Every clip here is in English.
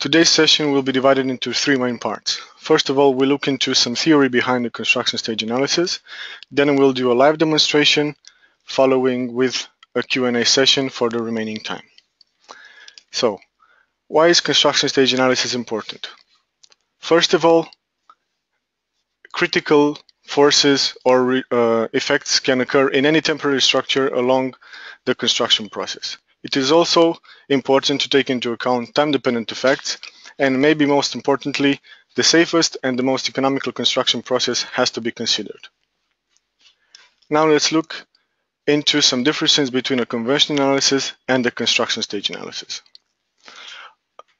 Today's session will be divided into three main parts. First of all, we look into some theory behind the construction stage analysis. Then we'll do a live demonstration, following with a Q&A session for the remaining time. So, why is construction stage analysis important? First of all, critical forces or effects can occur in any temporary structure along the construction process. It is also important to take into account time-dependent effects, and maybe most importantly, the safest and the most economical construction process has to be considered. Now let's look into some differences between a conventional analysis and a construction stage analysis.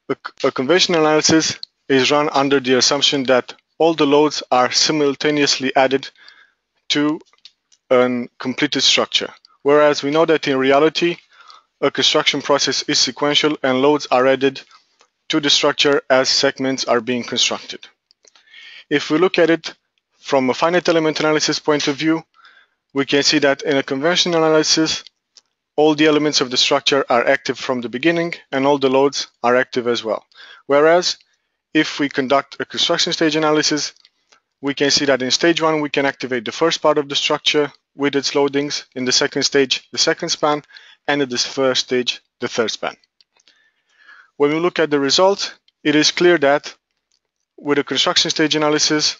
A conventional analysis is run under the assumption that all the loads are simultaneously added to a completed structure, whereas we know that in reality, a construction process is sequential and loads are added to the structure as segments are being constructed. If we look at it from a finite element analysis point of view, we can see that in a conventional analysis, all the elements of the structure are active from the beginning and all the loads are active as well. Whereas if we conduct a construction stage analysis, we can see that in stage one, we can activate the first part of the structure with its loadings, in the second stage, the second span, and at this first stage, the third span. When we look at the results, it is clear that with a construction stage analysis,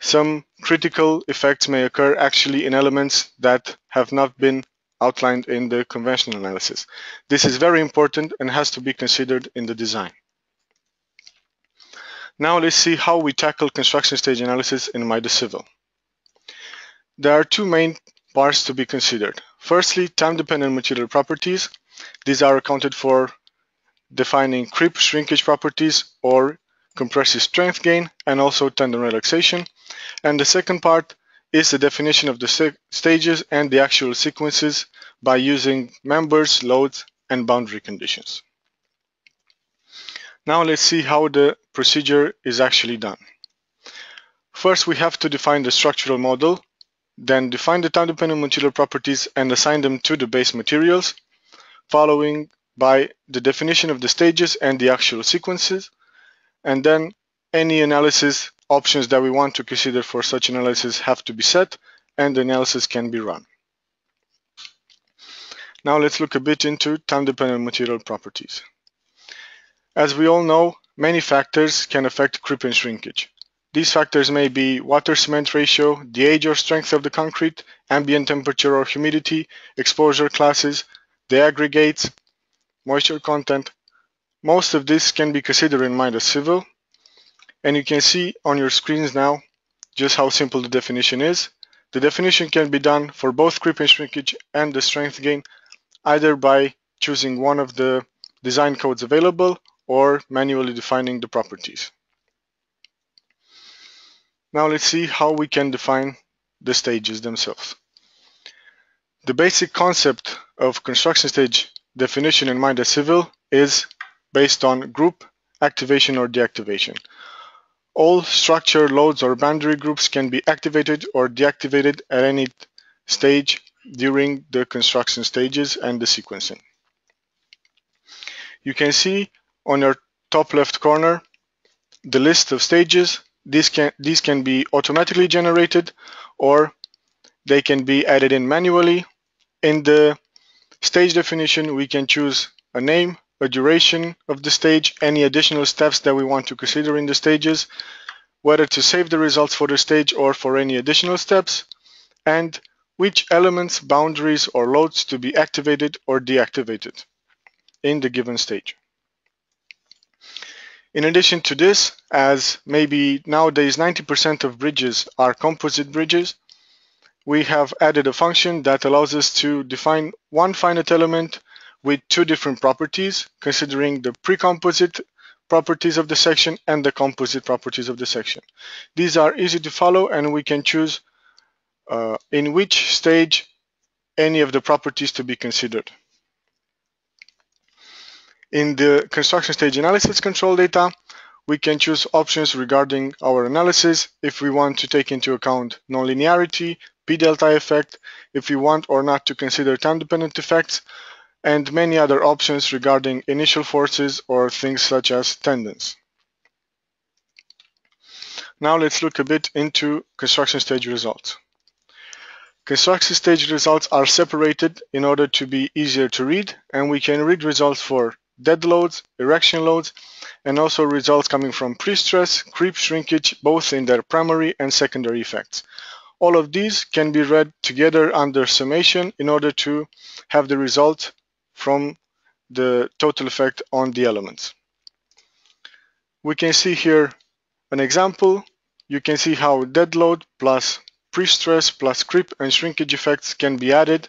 some critical effects may occur actually in elements that have not been outlined in the conventional analysis. This is very important and has to be considered in the design. Now let's see how we tackle construction stage analysis in MIDAS Civil. There are two main parts to be considered. Firstly, time-dependent material properties. These are accounted for defining creep shrinkage properties or compressive strength gain and also tendon relaxation. And the second part is the definition of the stages and the actual sequences by using members, loads, and boundary conditions. Now let's see how the procedure is actually done. First, we have to define the structural model, then define the time-dependent material properties and assign them to the base materials, following by the definition of the stages and the actual sequences, and then any analysis options that we want to consider for such analysis have to be set, and the analysis can be run. Now let's look a bit into time-dependent material properties. As we all know, many factors can affect creep and shrinkage. These factors may be water-cement ratio, the age or strength of the concrete, ambient temperature or humidity, exposure classes, the aggregates, moisture content. Most of this can be considered in MIDAS Civil, and you can see on your screens now just how simple the definition is. The definition can be done for both creep and shrinkage and the strength gain, either by choosing one of the design codes available or manually defining the properties. Now let's see how we can define the stages themselves. The basic concept of construction stage definition in MIDAS Civil is based on group activation or deactivation. All structure loads or boundary groups can be activated or deactivated at any stage during the construction stages and the sequencing. You can see on your top left corner the list of stages. These can be automatically generated, or they can be added in manually. In the stage definition, we can choose a name, a duration of the stage, any additional steps that we want to consider in the stages, whether to save the results for the stage or for any additional steps, and which elements, boundaries, or loads to be activated or deactivated in the given stage. In addition to this, as maybe nowadays 90% of bridges are composite bridges, we have added a function that allows us to define one finite element with two different properties, considering the pre-composite properties of the section and the composite properties of the section. These are easy to follow, and we can choose in which stage any of the properties to be considered. In the construction stage analysis control data, we can choose options regarding our analysis if we want to take into account nonlinearity, P-delta effect, if we want or not to consider time-dependent effects, and many other options regarding initial forces or things such as tendons. Now let's look a bit into construction stage results. Construction stage results are separated in order to be easier to read, and we can read results for dead loads, erection loads, and also results coming from pre-stress, creep shrinkage, both in their primary and secondary effects. All of these can be read together under summation in order to have the result from the total effect on the elements. We can see here an example. You can see how dead load plus pre-stress plus creep and shrinkage effects can be added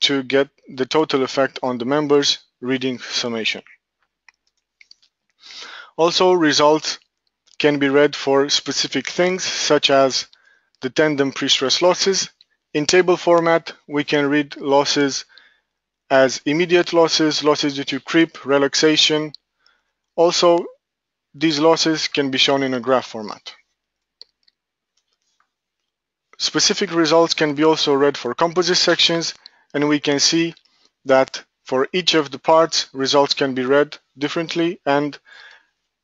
to get the total effect on the members reading summation. Also, results can be read for specific things such as the tendon pre-stress losses. In table format, we can read losses as immediate losses, losses due to creep, relaxation. Also, these losses can be shown in a graph format. Specific results can be also read for composite sections, and we can see that for each of the parts, results can be read differently, and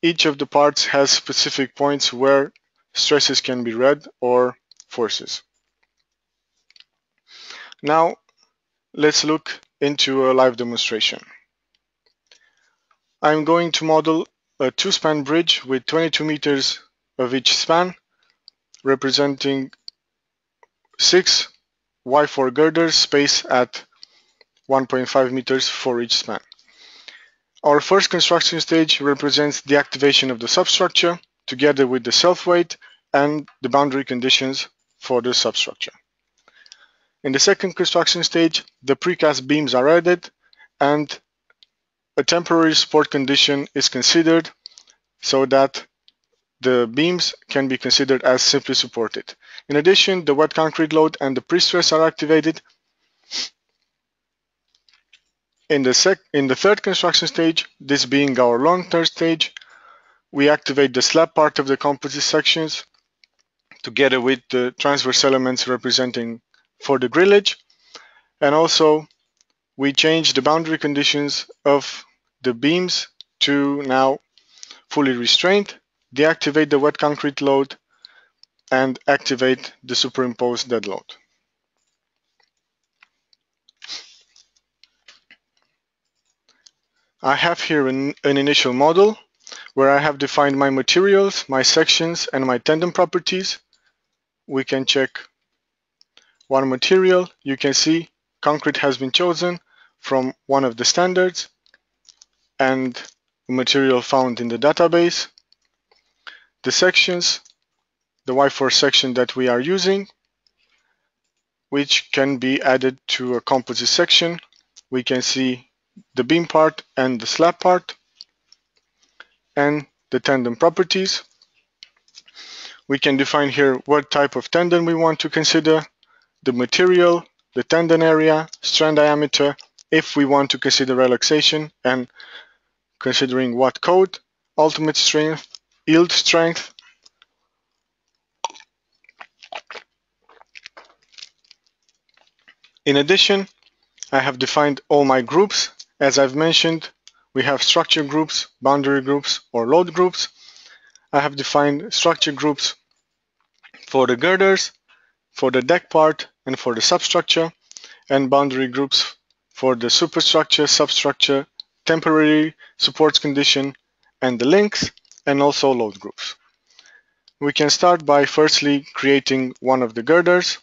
each of the parts has specific points where stresses can be read or forces. Now, let's look into a live demonstration. I'm going to model a two-span bridge with 22 meters of each span, representing 6 Y4 girders spaced at 1.5 meters for each span. Our first construction stage represents the activation of the substructure together with the self-weight and the boundary conditions for the substructure. In the second construction stage, the precast beams are added and a temporary support condition is considered so that the beams can be considered as simply supported. In addition, the wet concrete load and the pre-stress are activated. In the third construction stage, this being our long-term stage, we activate the slab part of the composite sections together with the transverse elements representing for the grillage, and also we change the boundary conditions of the beams to now fully restrained, deactivate the wet concrete load, and activate the superimposed dead load. I have here an initial model where I have defined my materials, my sections, and my tendon properties. We can check one material. You can see concrete has been chosen from one of the standards and material found in the database. The sections, the Y4 section that we are using, which can be added to a composite section. We can see the beam part and the slab part, and the tendon properties. We can define here what type of tendon we want to consider, the material, the tendon area, strand diameter, if we want to consider relaxation, and considering what code, ultimate strength, yield strength, in addition, I have defined all my groups. As I've mentioned, we have structure groups, boundary groups, or load groups. I have defined structure groups for the girders, for the deck part, and for the substructure, and boundary groups for the superstructure, substructure, temporary supports condition, and the links, and also load groups. We can start by firstly creating one of the girders.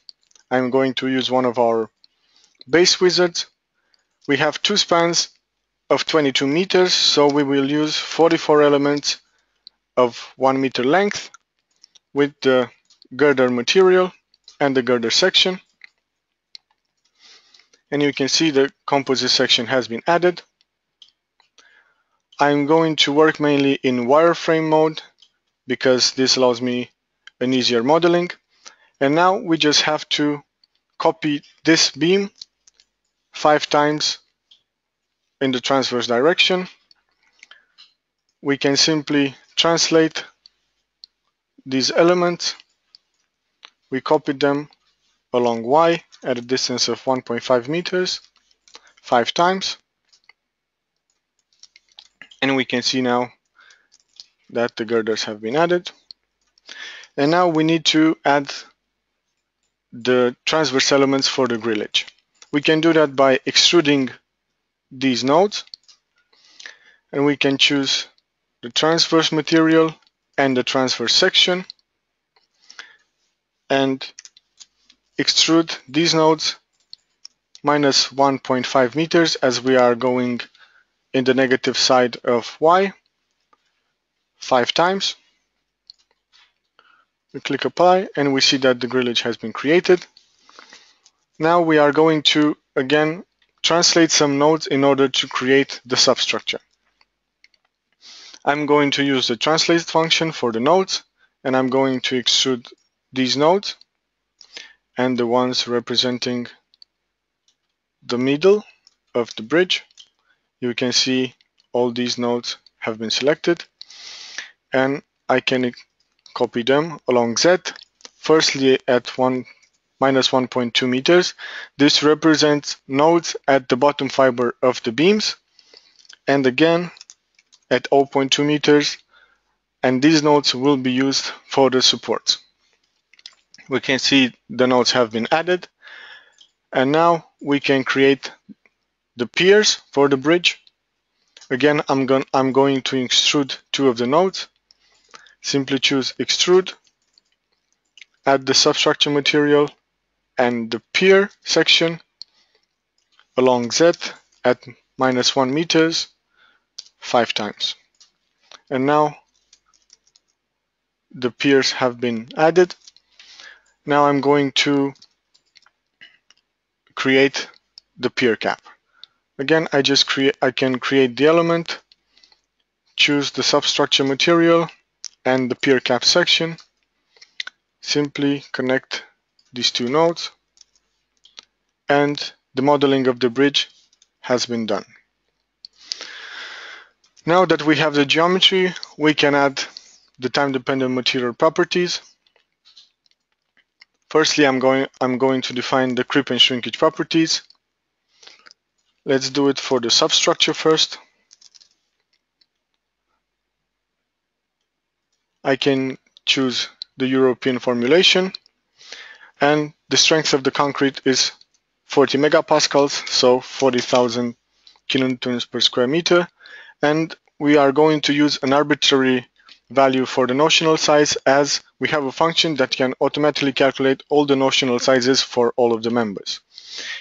I'm going to use one of our base wizards. We have two spans of 22 meters, so we will use 44 elements of 1 meter length with the girder material and the girder section. And you can see the composite section has been added. I'm going to work mainly in wireframe mode because this allows me an easier modeling. And now we just have to copy this beam 5 times in the transverse direction. We can simply translate these elements. We copied them along Y at a distance of 1.5 meters 5 times. And we can see now that the girders have been added. And now we need to add the transverse elements for the grillage. We can do that by extruding these nodes, and we can choose the transverse material and the transverse section and extrude these nodes minus 1.5 meters as we are going in the negative side of Y 5 times. We click apply and we see that the grillage has been created. Now we are going to again translate some nodes in order to create the substructure. I'm going to use the translate function for the nodes, and I'm going to extrude these nodes and the ones representing the middle of the bridge. You can see all these nodes have been selected, and I can copy them along Z, firstly at minus 1.2 meters. This represents nodes at the bottom fiber of the beams, and again at 0.2 meters, and these nodes will be used for the supports. We can see the nodes have been added, and now we can create the piers for the bridge. Again, I'm going to extrude 2 of the nodes. Simply choose extrude, add the substructure material and the pier section along Z at minus 1 meters 5 times. And now the piers have been added. Now I'm going to create the pier cap. Again, I can create the element, choose the substructure material and the pier cap section, simply connect these 2 nodes, and the modeling of the bridge has been done. Now that we have the geometry, we can add the time-dependent material properties. Firstly, I'm going to define the creep and shrinkage properties. Let's do it for the substructure first. I can choose the European formulation, and the strength of the concrete is 40 megapascals, so 40,000 kilonewtons per square meter, and we are going to use an arbitrary value for the notional size, as we have a function that can automatically calculate all the notional sizes for all of the members.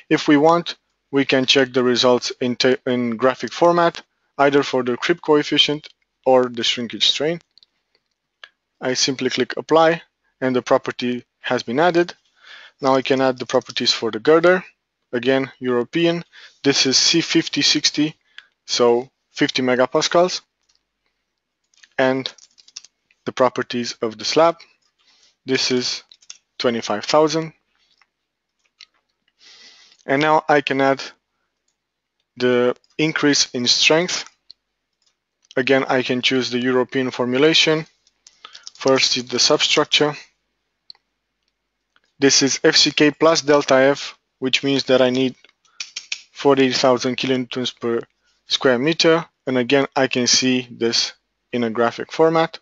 If we want, we can check the results in graphic format, either for the creep coefficient or the shrinkage strain. I simply click apply and the property has been added. Now I can add the properties for the girder. Again, European. This is C50/60, so 50 megapascals. And the properties of the slab. This is 25,000. And now I can add the increase in strength. Again, I can choose the European formulation. First is the substructure. This is FCK plus delta F, which means that I need 48,000 kilonewtons per square meter. And again, I can see this in a graphic format.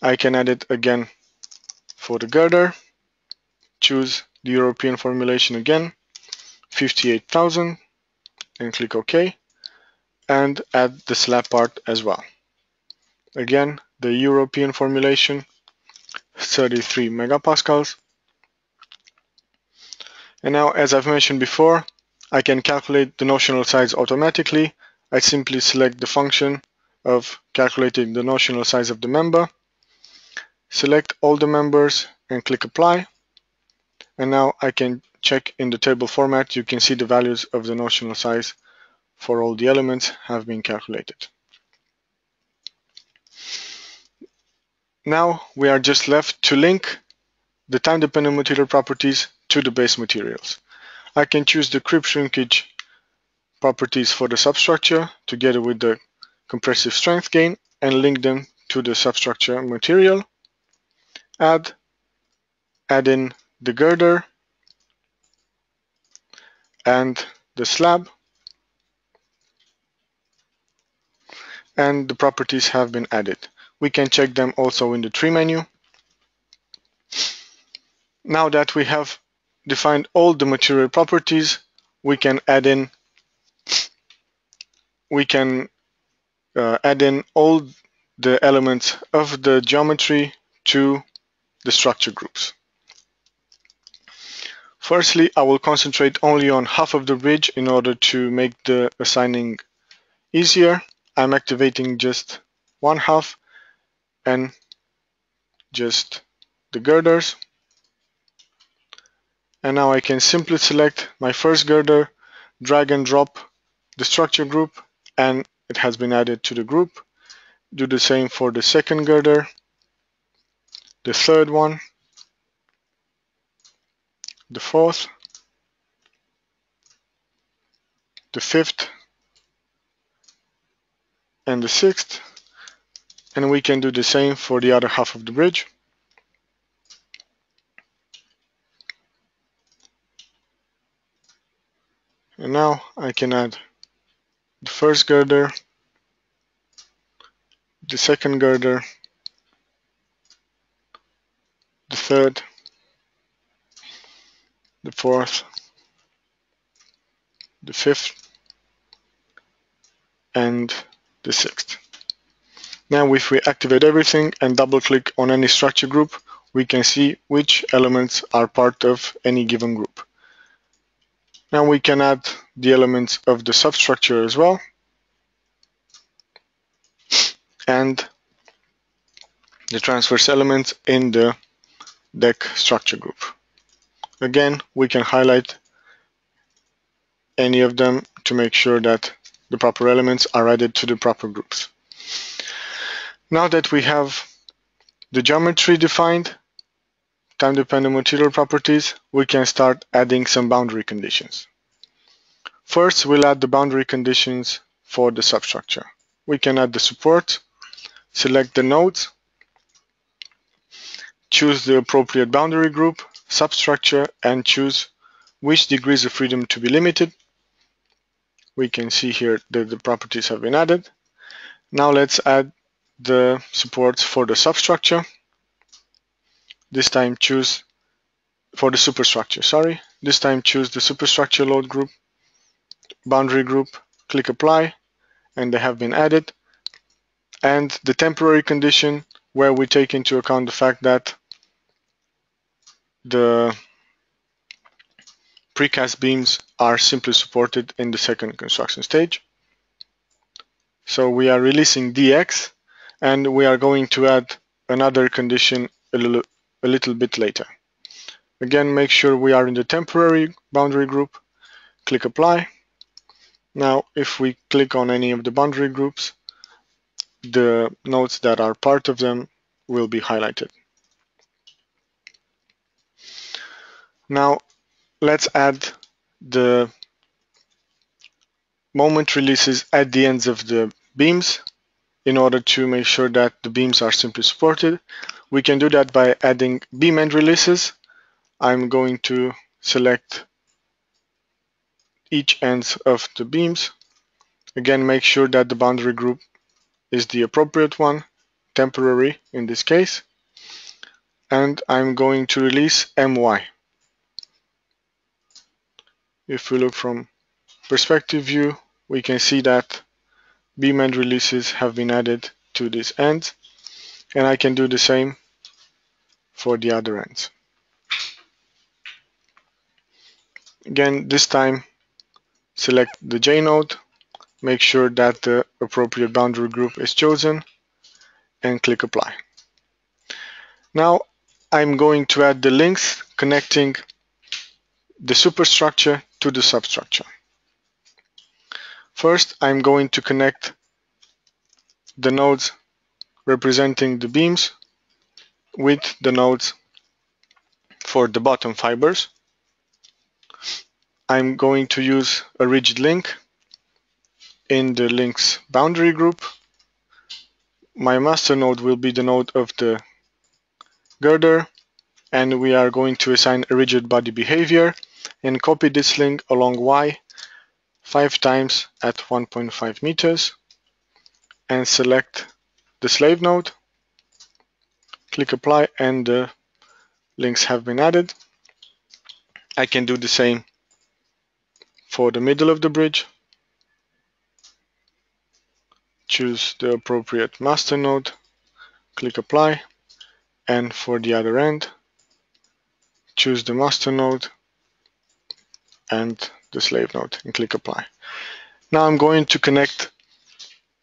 I can add it again for the girder. Choose the European formulation again, 58,000, and click OK. And add the slab part as well. Again, the European formulation, 33 megapascals. And now, as I've mentioned before, I can calculate the notional size automatically. I simply select the function of calculating the notional size of the member, select all the members and click apply. And now I can check in the table format. You can see the values of the notional size for all the elements have been calculated. Now we are just left to link the time-dependent material properties to the base materials. I can choose the creep shrinkage properties for the substructure together with the compressive strength gain and link them to the substructure material. Add in the girder and the slab. and the properties have been added. We can check them also in the tree menu. Now that we have defined all the material properties, we can add in all the elements of the geometry to the structure groups. Firstly, I will concentrate only on half of the bridge in order to make the assigning easier. I'm activating just one half and just the girders. And now I can simply select my first girder, drag and drop the structure group, and it has been added to the group. Do the same for the second girder, the third one, the fourth, the fifth, and the sixth, and we can do the same for the other half of the bridge. And now I can add the first girder, the second girder, the third, the fourth, the fifth, and the sixth. Now if we activate everything and double click on any structure group, we can see which elements are part of any given group. Now we can add the elements of the substructure as well, and the transverse elements in the deck structure group. Again, we can highlight any of them to make sure that the proper elements are added to the proper groups. Now that we have the geometry defined, time-dependent material properties, we can start adding some boundary conditions. First, we'll add the boundary conditions for the substructure. We can add the support, select the nodes, choose the appropriate boundary group, substructure, and choose which degrees of freedom to be limited. We can see here that the properties have been added. Now let's add the supports for the substructure. This time choose for the superstructure, choose the superstructure load group, boundary group, click apply, and they have been added. And the temporary condition, where we take into account the fact that the precast beams are simply supported in the second construction stage. So we are releasing DX, and we are going to add another condition a little bit later. Again, make sure we are in the temporary boundary group, click apply. Now, if we click on any of the boundary groups, the nodes that are part of them will be highlighted. Now, let's add the moment releases at the ends of the beams in order to make sure that the beams are simply supported. We can do that by adding beam end releases. I'm going to select each ends of the beams. Again, make sure that the boundary group is the appropriate one, temporary in this case. And I'm going to release MY. If we look from perspective view, we can see that beam end releases have been added to this end. And I can do the same for the other ends. Again, this time select the J node, make sure that the appropriate boundary group is chosen, and click apply. Now I'm going to add the links connecting the superstructure to the substructure. First, I'm going to connect the nodes representing the beams with the nodes for the bottom fibers. I'm going to use a rigid link in the links boundary group. My master node will be the node of the girder, and we are going to assign a rigid body behavior and copy this link along Y 5 times at 1.5 meters. and select the slave node, click apply, and the links have been added. I can do the same for the middle of the bridge. Choose the appropriate master node, click apply, and for the other end, choose the master node and the slave node and click apply. Now I'm going to connect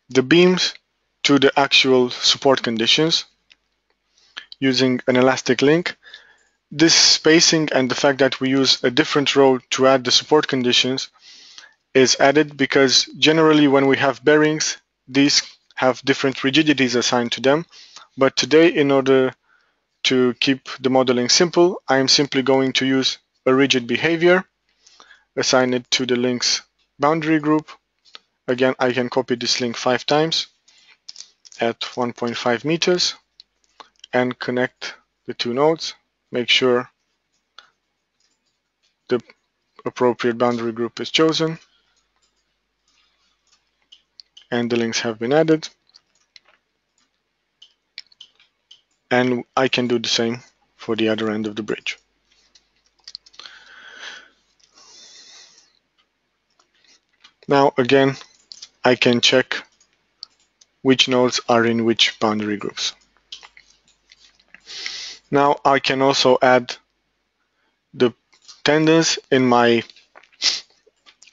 the beams to the actual support conditions using an elastic link. This spacing and the fact that we use a different row to add the support conditions is added because generally when we have bearings, these have different rigidities assigned to them. But today, in order to keep the modeling simple, I am simply going to use a rigid behavior, assign it to the link's boundary group. Again, I can copy this link 5 times at 1.5 meters and connect the two nodes. Make sure the appropriate boundary group is chosen and the links have been added. And I can do the same for the other end of the bridge. Now again, I can check which nodes are in which boundary groups. Now I can also add the tendons in my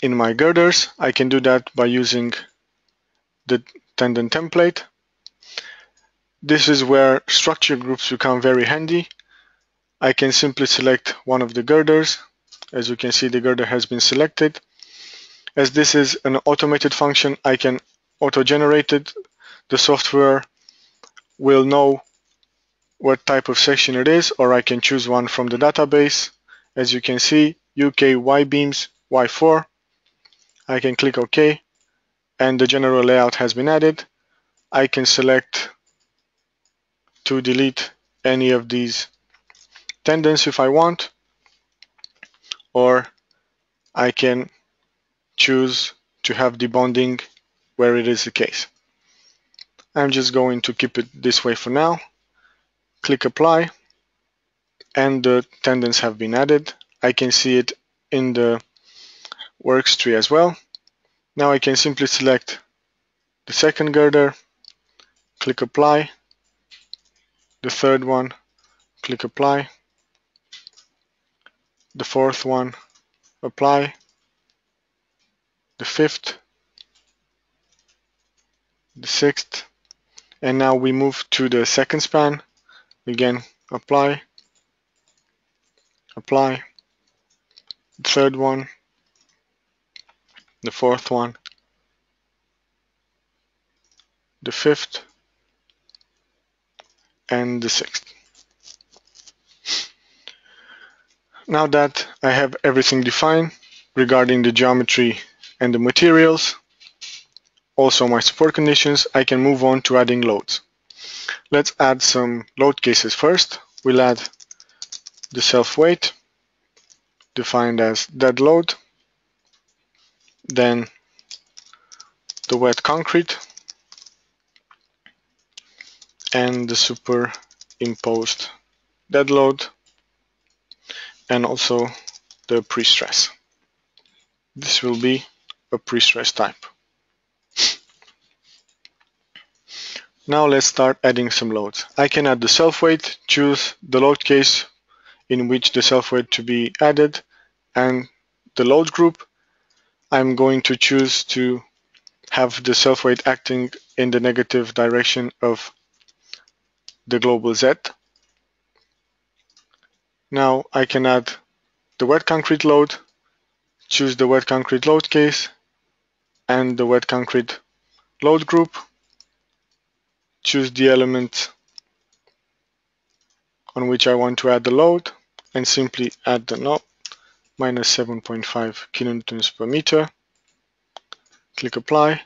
girders. I can do that by using the tendon template. This is where structure groups become very handy. I can simply select one of the girders. As you can see, the girder has been selected. As this is an automated function, I can auto-generate it. The software will know what type of section it is, or I can choose one from the database. As you can see, UK Y-beams, Y4. I can click OK, and the general layout has been added. I can select to delete any of these tendons if I want, or I can choose to have debonding where it is the case. I'm just going to keep it this way for now. Click apply, and the tendons have been added. I can see it in the works tree as well. Now I can simply select the second girder, click apply, the third one, click apply, the fourth one, apply, the fifth, the sixth, and now we move to the second span. Again, apply, apply, the third one, the fourth one, the fifth, and the sixth. Now that I have everything defined regarding the geometry and the materials, also my support conditions, I can move on to adding loads. Let's add some load cases first. We'll add the self-weight, defined as dead load, then the wet concrete, and the superimposed dead load, and also the pre-stress. This will be a pre-stress type. Now let's start adding some loads. I can add the self-weight, choose the load case in which the self-weight to be added, and the load group. I'm going to choose to have the self-weight acting in the negative direction of the global Z. Now I can add the wet concrete load, choose the wet concrete load case, and the wet concrete load group. Choose the element on which I want to add the load and simply add the knob, -7.5 kilonewtons per meter. Click apply,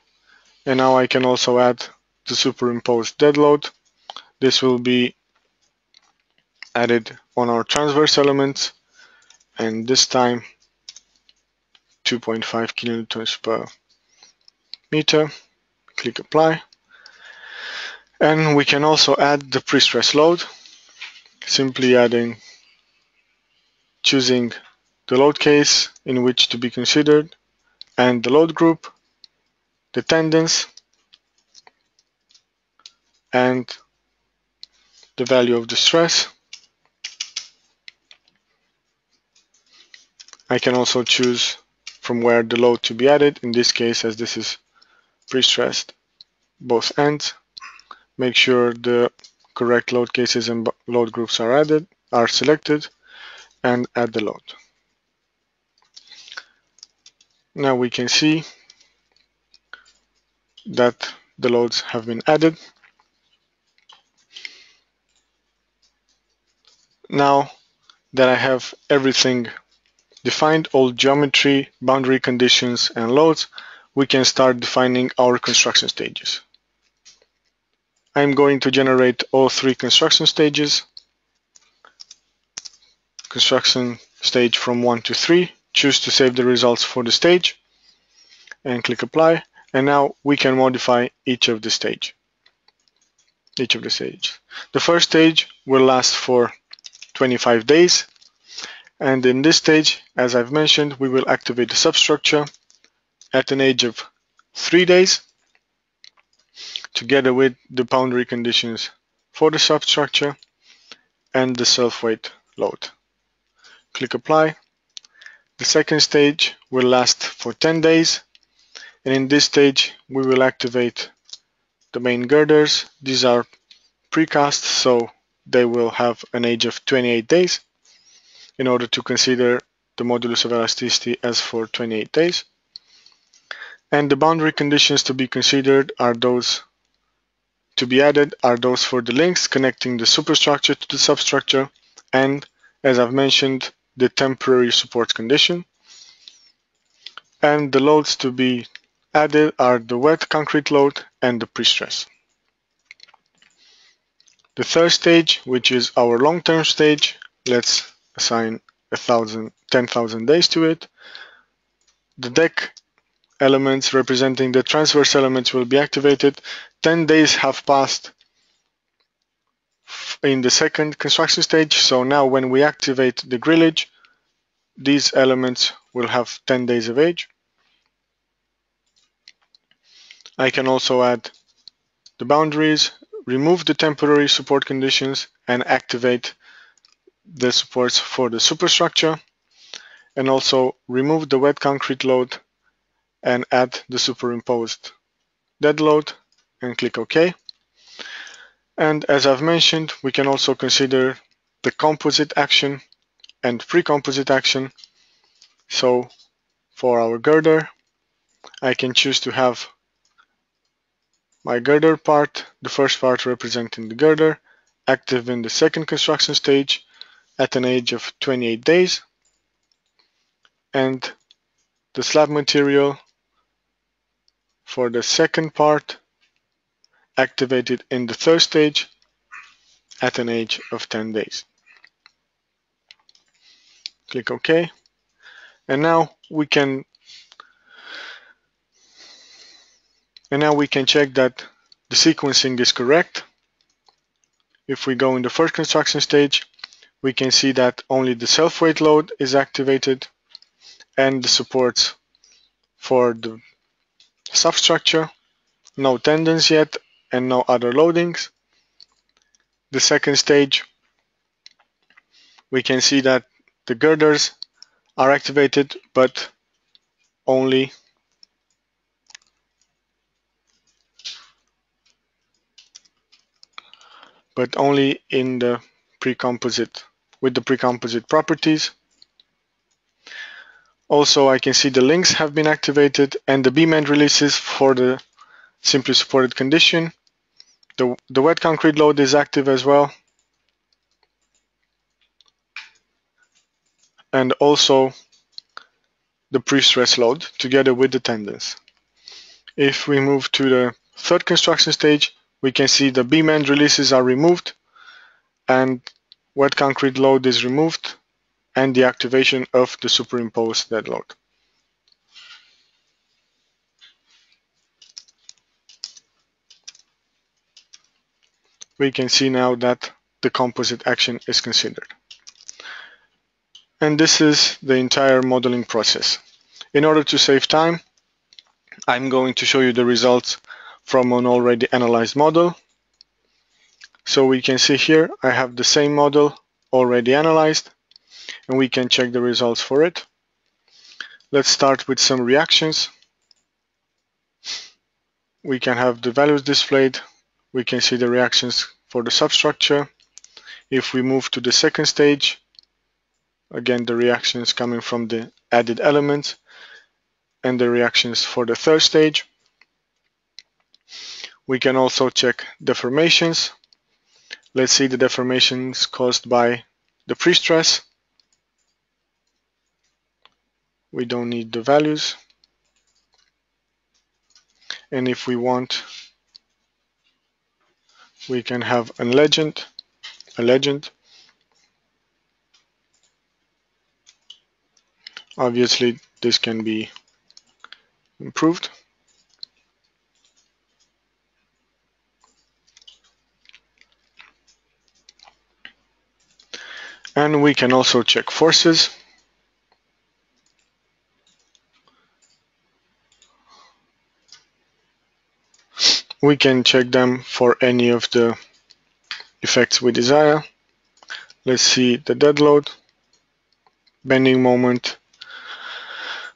and now I can also add the superimposed dead load. This will be added on our transverse elements, and this time 2.5 kilonewtons per meter. Click apply. And we can also add the pre-stress load, simply adding, choosing the load case in which to be considered and the load group, the tendons, and the value of the stress. I can also choose from where the load to be added. In this case, as this is pre-stressed both ends, make sure the correct load cases and load groups are selected, and add the load. Now we can see that the loads have been added. Now that I have everything defined, all geometry, boundary conditions, and loads, we can start defining our construction stages. I'm going to generate all three construction stages. Construction stage from 1 to 3. Choose to save the results for the stage and click apply. And now we can modify each of the stages. The first stage will last for 25 days. And in this stage, as I've mentioned, we will activate the substructure at an age of 3 days, together with the boundary conditions for the substructure and the self-weight load. Click apply. The second stage will last for 10 days. And in this stage, we will activate the main girders. These are precast, so they will have an age of 28 days. In order to consider the modulus of elasticity as for 28 days. And the boundary conditions to be considered are those to be added are those for the links connecting the superstructure to the substructure, and as I've mentioned, the temporary support condition. And the loads to be added are the wet concrete load and the pre-stress. The third stage, which is our long-term stage, let's assign 10,000 days to it. The deck elements representing the transverse elements will be activated. 10 days have passed in the second construction stage, so now when we activate the grillage, these elements will have 10 days of age. I can also add the boundaries, remove the temporary support conditions, and activate the supports for the superstructure, and also remove the wet concrete load and add the superimposed dead load, and click OK. And as I've mentioned, we can also consider the composite action and pre-composite action. So for our girder, I can choose to have my girder part, the first part representing the girder, active in the second construction stage, at an age of 28 days, and the slab material for the second part activated in the third stage at an age of 10 days. Click OK. And now we can check that the sequencing is correct. If we go in the first construction stage, we can see that only the self-weight load is activated and the supports for the substructure, no tendons yet and no other loadings. The second stage, we can see that the girders are activated, but only in the pre-composite, with the pre-composite properties. Also, I can see the links have been activated and the beam end releases for the simply supported condition. The wet concrete load is active as well. And also the pre-stress load together with the tendons. If we move to the third construction stage, we can see the beam end releases are removed and wet concrete load is removed and the activation of the superimposed dead load. we can see now that the composite action is considered. And this is the entire modeling process. In order to save time, I'm going to show you the results from an already analyzed model. So we can see here I have the same model already analyzed, and we can check the results for it. Let's start with some reactions. We can have the values displayed. We can see the reactions for the substructure. If we move to the second stage, again the reactions coming from the added elements, and the reactions for the third stage. We can also check deformations. Let's see the deformations caused by the pre-stress. We don't need the values. And if we want, we can have a legend. Obviously, this can be improved. And we can also check forces. We can check them for any of the effects we desire. Let's see the dead load, bending moment.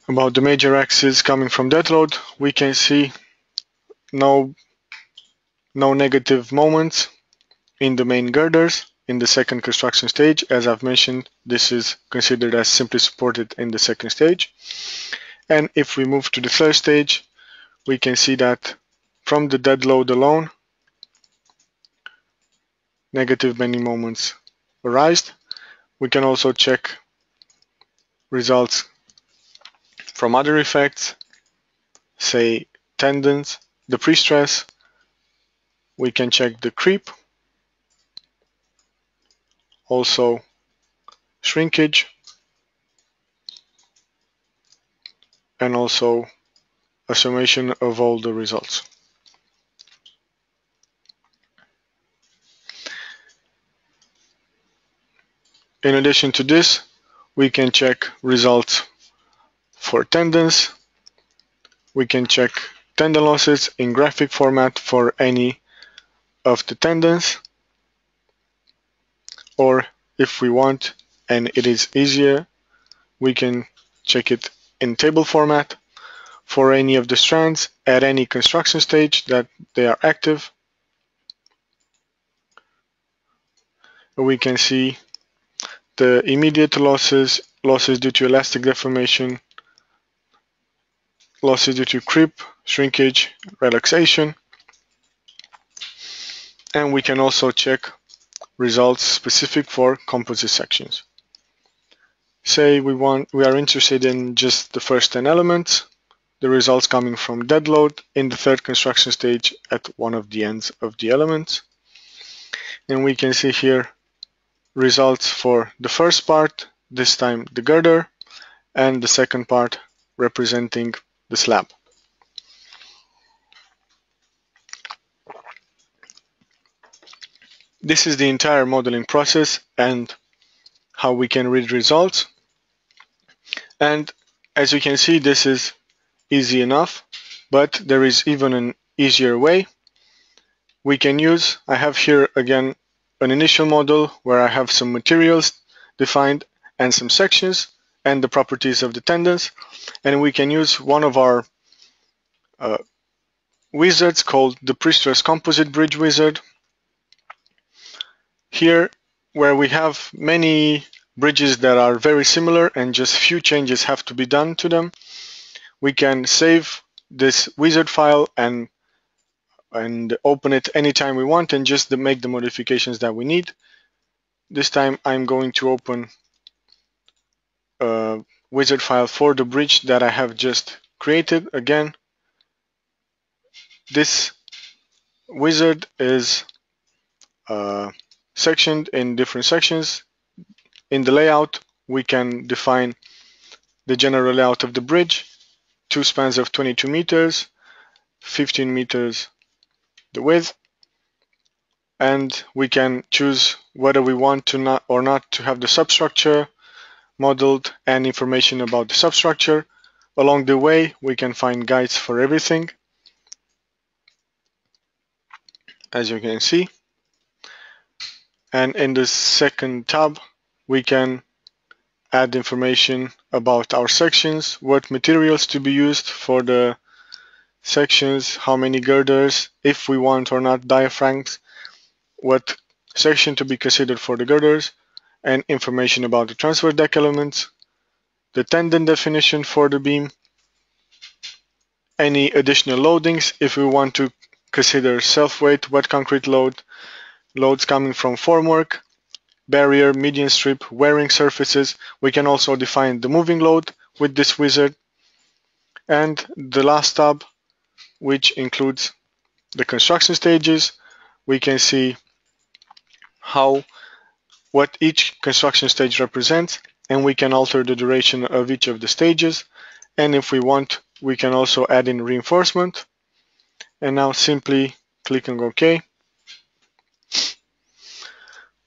About the major axis coming from dead load, we can see no negative moments in the main girders. In the second construction stage, as I've mentioned, this is considered as simply supported in the second stage. And if we move to the third stage, we can see that from the dead load alone, negative bending moments arise. We can also check results from other effects, say tendons, the pre-stress. We can check the creep, also shrinkage, and also a summation of all the results. In addition to this, we can check results for tendons. We can check tendon losses in graphic format for any of the tendons. Or if we want, and it is easier, we can check it in table format for any of the strands at any construction stage that they are active. We can see the immediate losses, losses due to elastic deformation, losses due to creep, shrinkage, relaxation. And we can also check results specific for composite sections. Say we are interested in just the first 10 elements, the results coming from dead load in the third construction stage at one of the ends of the elements. And we can see here results for the first part, this time the girder, and the second part representing the slab. This is the entire modeling process and how we can read results. And as you can see, this is easy enough, but there is even an easier way we can use. I have here again an initial model where I have some materials defined and some sections and the properties of the tendons. And we can use one of our wizards called the pre-stress composite bridge wizard. Here, where we have many bridges that are very similar and just few changes have to be done to them, we can save this wizard file and open it anytime we want and just make the modifications that we need. This time I'm going to open a wizard file for the bridge that I have just created. Again, this wizard is sectioned in different sections. In the layout, we can define the general layout of the bridge, two spans of 22 meters, 15 meters the width, and we can choose whether we want to or not to have the substructure modeled and information about the substructure. Along the way, we can find guides for everything, as you can see. And in the second tab, we can add information about our sections, what materials to be used for the sections, how many girders, if we want or not diaphragms, what section to be considered for the girders, and information about the transfer deck elements, the tendon definition for the beam, any additional loadings, if we want to consider self-weight, wet concrete load, loads coming from formwork, barrier, median strip, wearing surfaces. We can also define the moving load with this wizard. And the last tab, which includes the construction stages, we can see what each construction stage represents, and we can alter the duration of each of the stages. And if we want, we can also add in reinforcement. And now simply clicking OK,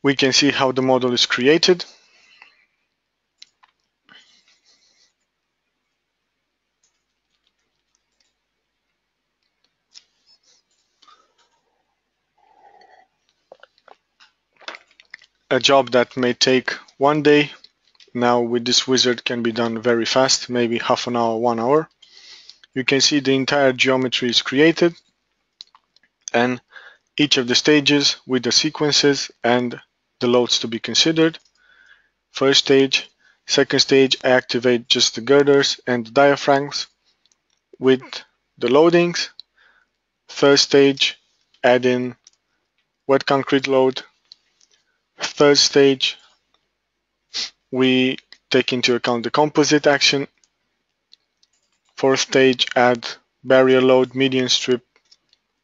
we can see how the model is created. A job that may take one day, now with this wizard can be done very fast, maybe half an hour, 1 hour. You can see the entire geometry is created, and each of the stages with the sequences and the loads to be considered. First stage, second stage, I activate just the girders and the diaphragms with the loadings. Third stage, add in wet concrete load. Third stage, we take into account the composite action. Fourth stage, add barrier load, median strip,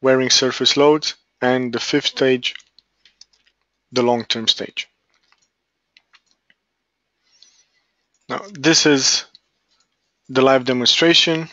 wearing surface loads, and the fifth stage, the long-term stage. Now, this is the live demonstration